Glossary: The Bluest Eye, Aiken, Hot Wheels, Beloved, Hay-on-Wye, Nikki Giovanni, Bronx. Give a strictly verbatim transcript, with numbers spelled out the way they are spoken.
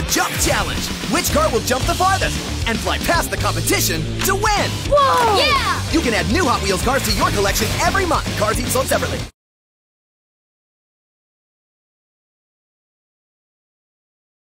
the Jump Challenge. Which car will jump the farthest and fly past the competition to win? Whoa! Yeah! You can add new Hot Wheels cars to your collection every month. Cars each sold separately.